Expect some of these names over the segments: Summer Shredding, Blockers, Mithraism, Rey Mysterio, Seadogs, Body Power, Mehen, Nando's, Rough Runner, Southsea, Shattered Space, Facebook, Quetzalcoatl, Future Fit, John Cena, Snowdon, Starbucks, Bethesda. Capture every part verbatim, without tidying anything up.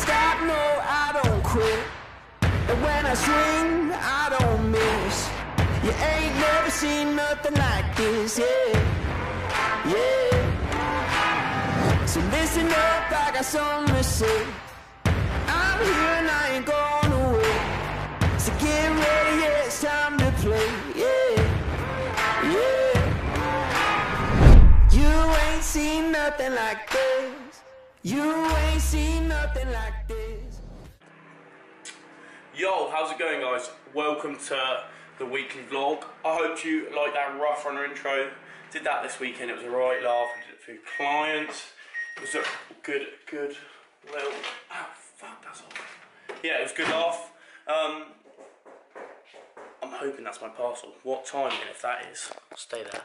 stop, no, I don't quit. And when I swing, I don't miss. You ain't never seen nothing like this, yeah, yeah. So listen up, I got something to say. I'm here and I ain't going away. So get ready, yeah, it's time to play, yeah, yeah. You ain't seen nothing like this. You ain't seen nothing like this. Yo, how's it going, guys? Welcome to the weekly vlog. I hope you like that Rough Runner intro. Did that this weekend, it was a right laugh. I did it for clients. It was a good, good little... Oh, fuck, that's all. Yeah, it was a good laugh. Um, I'm hoping that's my parcel. What time, and if that is, stay there.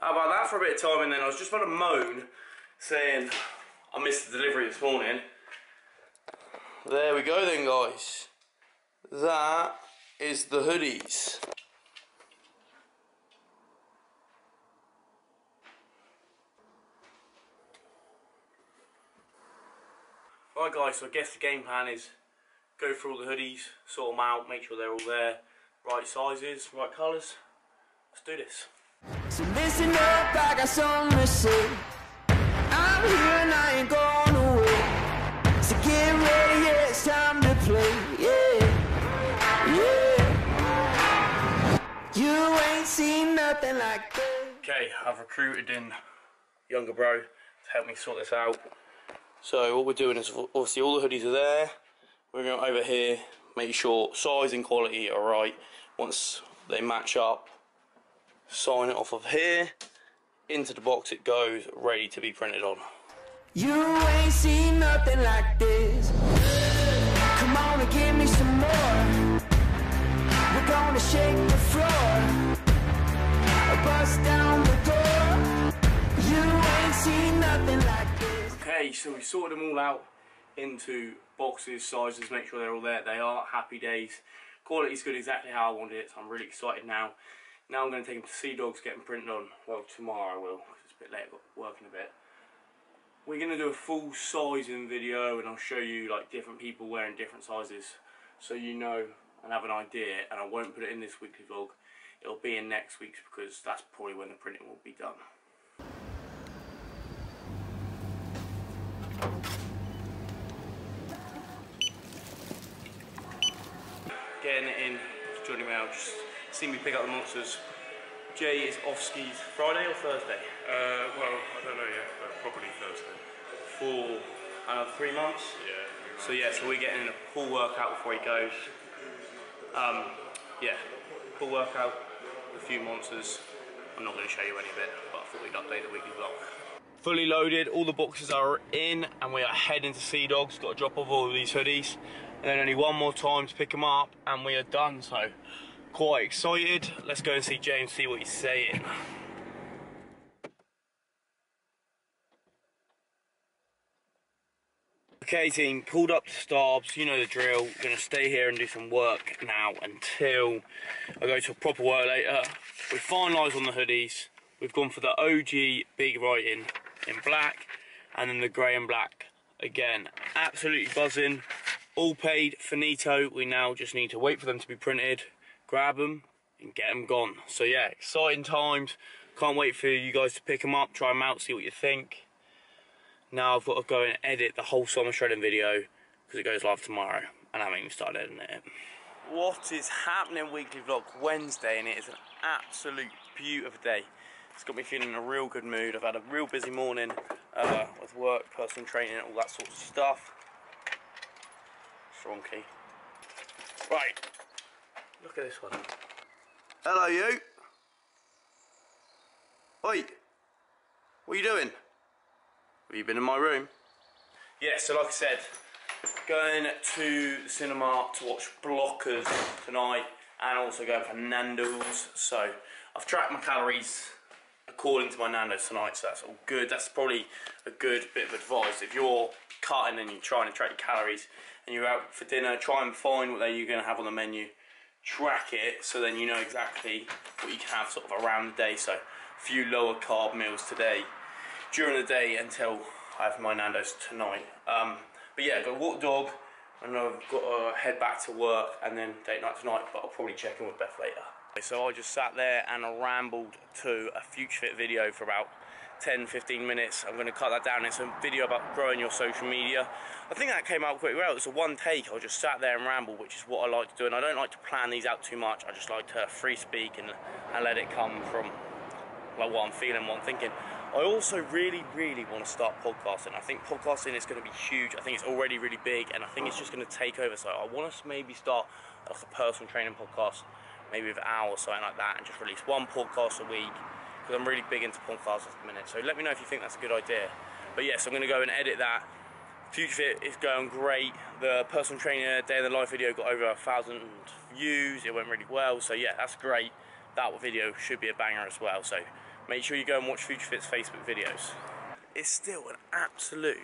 How about that for a bit of time, and then I was just about to moan saying I missed the delivery this morning. There we go then, guys. That is the hoodies. Right, guys, so I guess the game plan is go through all the hoodies, sort them out, make sure they're all there, right sizes, right colours. Let's do this. So listen up, I got something to say. I'm here and I ain't going away. So get ready, yeah, it's time to play, yeah, yeah. You ain't seen nothing like this. Okay, I've recruited in younger bro to help me sort this out. So what we're doing is, obviously all the hoodies are there. We're going over here, make sure size and quality are right. Once they match up, sign it off of here, into the box it goes, ready to be printed on. You ain't seen nothing like this. Come on and give me some more. We're gonna shake the floor, bust down the door. You ain't seen nothing like this. Okay, so we sorted them all out into boxes, sizes, make sure they're all there. They are. Happy days. Quality's good, exactly how I wanted it, so I'm really excited now. Now I'm going to take them to Seadogs, get them printed on. Well, tomorrow I will, because it's a bit late, I've got working a bit. We're going to do a full sizing video, and I'll show you like different people wearing different sizes, so you know and have an idea. And I won't put it in this weekly vlog, it'll be in next week's, because that's probably when the printing will be done. Getting it in, Johnny Mail, just seen me pick up the monsters. Jay is off skis Friday or Thursday? Uh, well, I don't know yet, but probably Thursday. For another three months? Yeah, three months. So yeah, so we're getting in a full workout before he goes. Um, yeah, full workout, with a few monsters. I'm not going to show you any of it, but I thought we'd update the weekly vlog. Fully loaded, all the boxes are in, and we are heading to Seadogs. Got to drop off all of these hoodies, and then only one more time to pick them up, and we are done, so... Quite excited. Let's go and see James, see what he's saying. Okay team, pulled up to Starbucks, you know the drill. We're gonna stay here and do some work now until I go to a proper work later. We finalised on the hoodies. We've gone for the O G big writing in black, and then the grey and black again. Absolutely buzzing. All paid, finito. We now just need to wait for them to be printed, grab them and get them gone. So yeah, exciting times. Can't wait for you guys to pick them up, try them out, see what you think. Now I've got to go and edit the whole Summer Shredding video, because it goes live tomorrow and I haven't even started editing it. What is happening, weekly vlog Wednesday, and it is an absolute beautiful day. It's got me feeling in a real good mood. I've had a real busy morning uh, with work, personal training, all that sort of stuff. Strong key. Right. Look at this one. Hello, you. Oi. What are you doing? Have you been in my room? Yeah, so like I said, going to the cinema to watch Blockers tonight, and also going for Nando's. So I've tracked my calories according to my Nando's tonight, so that's all good. That's probably a good bit of advice. If you're cutting and you're trying to track your calories and you're out for dinner, try and find what you're going to have on the menu, track it, so then you know exactly what you can have sort of around the day. So a few lower carb meals today during the day until I have my Nando's tonight. Um, but yeah, I've got a walk dog, and I've got to head back to work and then date night tonight, but I'll probably check in with Beth later. So I just sat there and I rambled to a Future Fit video for about ten fifteen minutes. I'm going to cut that down. It's a video about growing your social media. I think that came out quite well. It was a one take. I just sat there and rambled, which is what I like to do, and I don't like to plan these out too much. I just like to free speak and, and let it come from like what I'm feeling, what I'm thinking. I also really, really want to start podcasting. I think podcasting is going to be huge. I think it's already really big, and I think it's just going to take over. So I want to maybe start like a personal training podcast, maybe with Al or something like that, and just release one podcast a week, because I'm really big into podcasts at the minute. So let me know if you think that's a good idea. But yes, I'm going to go and edit that. Future Fit is going great. The personal trainer day of the life video got over a thousand views. It went really well. So yeah, that's great. That video should be a banger as well. So make sure you go and watch Future Fit's Facebook videos. It's still an absolute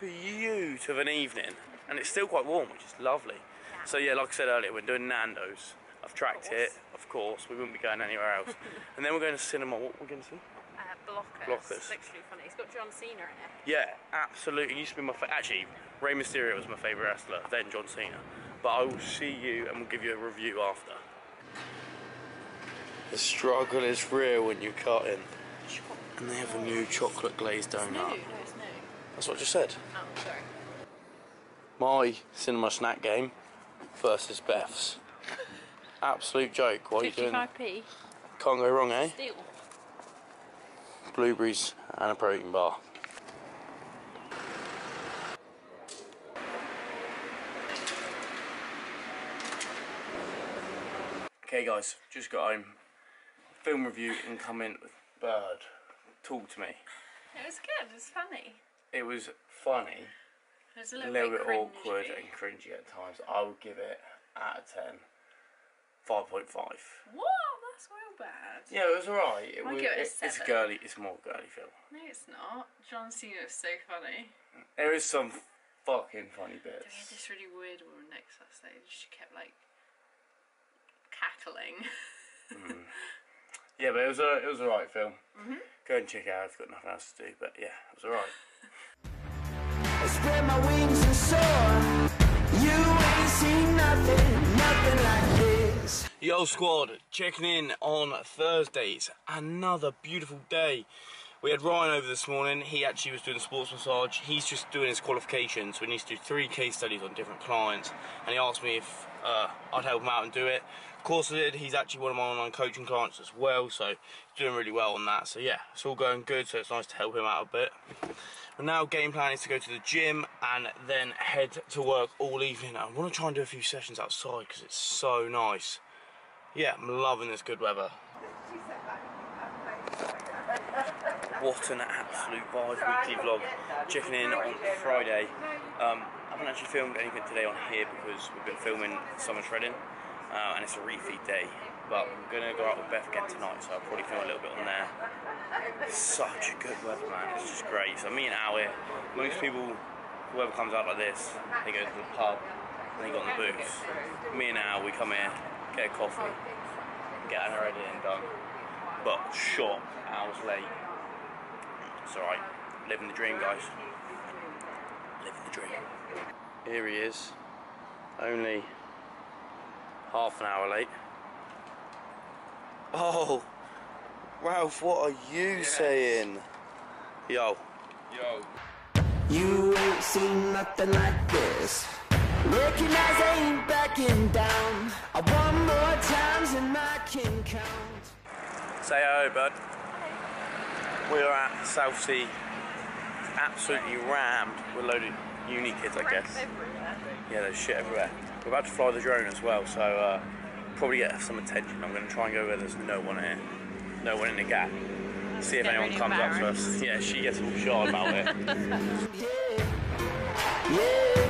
beautiful evening, and it's still quite warm, which is lovely. So yeah, like I said earlier, we're doing Nando's. I've tracked it, of course. We wouldn't be going anywhere else. And then we're going to cinema. What are we going to see? Uh, Blockers. Blockers. Looks really funny. It's got John Cena in it. Yeah, absolutely. It used to be my favorite. Actually, Rey Mysterio was my favourite wrestler, then John Cena. But I will see you, and we'll give you a review after. The struggle is real when you cut in. And they have a new chocolate glazed donut. No, no, it's new. That's what I just said. Oh, sorry. My cinema snack game versus Beth's. Absolute joke. What are you doing? fifty-five p. Can't go wrong, eh? Steal. Blueberries and a protein bar. Okay, guys, just got home. Film review and comment with Bird. Talk to me. It was good. It was funny. It was funny. It was a little, a little bit, bit awkward and cringy at times. I would give it out of ten. five point five. What? That's well bad. Yeah, it was alright. It was, it, it it's girly. It's more girly film. No, it's not. John Cena is so funny. There is some fucking funny bits. There was this really weird woman next to us, though. She kept like cackling. Mm. Yeah, but it was a it was alright film. Mm-hmm. Go and check it out. I've got nothing else to do. But yeah, it was alright. I spread my wings and soar. You ain't seen nothing, nothing like this. Yo squad, checking in on Thursdays, another beautiful day. We had Ryan over this morning. He actually was doing a sports massage. He's just doing his qualifications, so he needs to do three case studies on different clients, and he asked me if uh, I'd help him out and do it. Of course I did. He's actually one of my online coaching clients as well, so he's doing really well on that. So yeah, it's all going good, so it's nice to help him out a bit. But now game plan is to go to the gym and then head to work all evening. I want to try and do a few sessions outside because it's so nice. Yeah, I'm loving this good weather. What an absolute vibe. Weekly vlog, checking in on Friday. Um, I haven't actually filmed anything today on here because we've been filming Summer Shredding, uh, and it's a refeed day. But I'm going to go out with Beth again tonight, so I'll probably film a little bit on there. It's such a good weather, man. It's just great. So me and Al here, most people, whoever comes out like this, they go to the pub and they go on the booths. Me and Al, we come here, get a coffee, get her editing done, but short hours late. It's alright, living the dream, guys, living the dream. Here he is, only half an hour late. Oh, Ralph, what are you yes. saying? Yo. Yo. You ain't seen nothing like this. Looking as I ain't backing down. I want more times than I can count. Say hello, bud. Hello. We're at Southsea. Absolutely rammed. We're loaded uni kids, I guess. Everywhere. Yeah, there's shit everywhere. We're about to fly the drone as well, so uh, probably get some attention. I'm going to try and go where there's no one here. No one in the gap. That's See if anyone really comes up to us. Yeah, she gets all shy about it. Yeah. Yeah.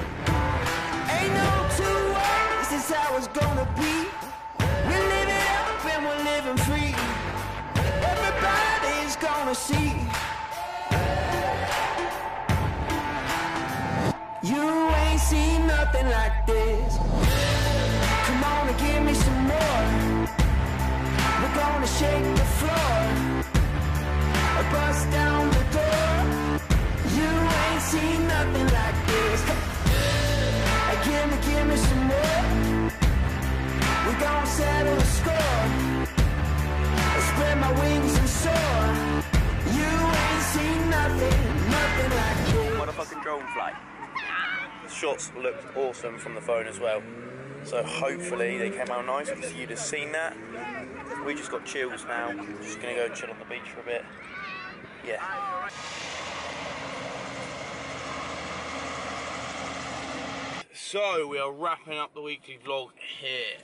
I was gonna be, we live it up and we're living free, everybody. Everybody's gonna see you ain't seen nothing like this. Come on and give me some more. We're gonna shake the floor or bust down the door. You ain't seen nothing like this. Give me, give me some more. We're gonna settle the score. Spread my wings and soar. You ain't seen nothing, nothing like this. What a fucking drone flight. The shots looked awesome from the phone as well. So hopefully they came out nice because you'd have seen that. We just got chills now. Just gonna go and chill on the beach for a bit. Yeah. So we are wrapping up the weekly vlog here.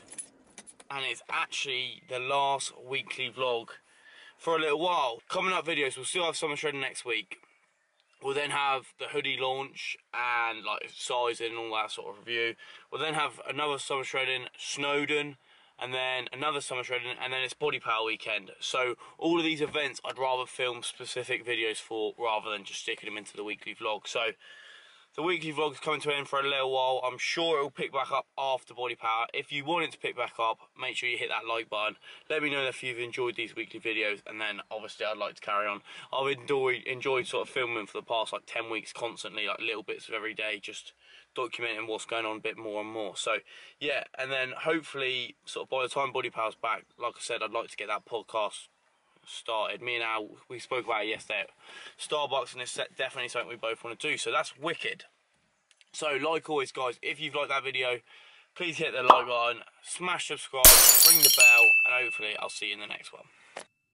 And it's actually the last weekly vlog for a little while. Coming up videos, we'll still have Summer Shredding next week. We'll then have the hoodie launch and like sizing and all that sort of review. We'll then have another Summer Shredding, Snowdon, and then another Summer Shredding, and then it's Body Power weekend. So all of these events I'd rather film specific videos for rather than just sticking them into the weekly vlog. So the weekly vlog's coming to an end for a little while. I'm sure it'll pick back up after Body Power. If you want it to pick back up, make sure you hit that like button. Let me know if you've enjoyed these weekly videos, and then obviously I'd like to carry on. I've enjoyed, enjoyed sort of filming for the past like ten weeks constantly, like little bits of every day, just documenting what's going on a bit more and more. So yeah, and then hopefully sort of by the time Body Power's back, like I said, I'd like to get that podcast started. Me and Al, we spoke about it yesterday at Starbucks, and it's definitely something we both want to do, so that's wicked. So like always guys, if you've liked that video, please hit the like button, smash subscribe, ring the bell, and hopefully I'll see you in the next one.